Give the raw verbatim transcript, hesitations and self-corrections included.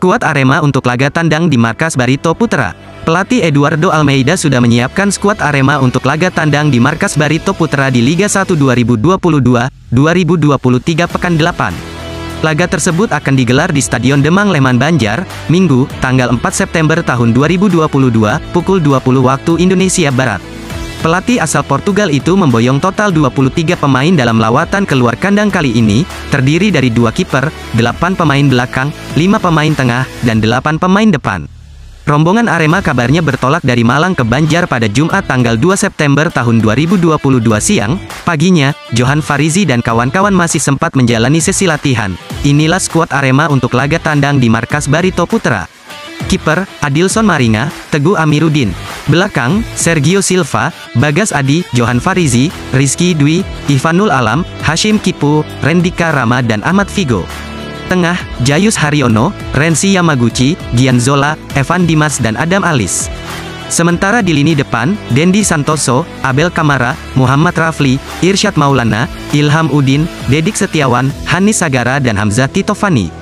Skuad Arema untuk laga tandang di markas Barito Putera. Pelatih Eduardo Almeida sudah menyiapkan skuad Arema untuk laga tandang di markas Barito Putera di Liga satu dua ribu dua puluh dua dua ribu dua puluh tiga Pekan delapan. Laga tersebut akan digelar di Stadion Demang Leman Banjar, Minggu, tanggal empat September tahun dua ribu dua puluh dua, pukul dua puluh waktu Indonesia Barat. Pelatih asal Portugal itu memboyong total dua puluh tiga pemain dalam lawatan keluar kandang kali ini, terdiri dari dua kiper, delapan pemain belakang, lima pemain tengah, dan delapan pemain depan. Rombongan Arema kabarnya bertolak dari Malang ke Banjar pada Jumat tanggal dua September tahun dua ribu dua puluh dua siang. Paginya, Johan Farizi dan kawan-kawan masih sempat menjalani sesi latihan. Inilah skuad Arema untuk laga tandang di markas Barito Putera. Kiper, Adilson Maringa, Teguh Amiruddin. Belakang, Sergio Silva, Bagas Adi, Johan Farizi, Rizky Dwi, Ivanul Alam, Hashim Kipu, Rendika Rama dan Ahmad Figo. Tengah, Jayus Hariono, Renzi Yamaguchi, Gianzola, Evan Dimas dan Adam Alis. Sementara di lini depan, Dendi Santoso, Abel Kamara, Muhammad Rafli, Irsyad Maulana, Ilham Udin, Dedik Setiawan, Hanis Sagara dan Hamzah Tito Fani.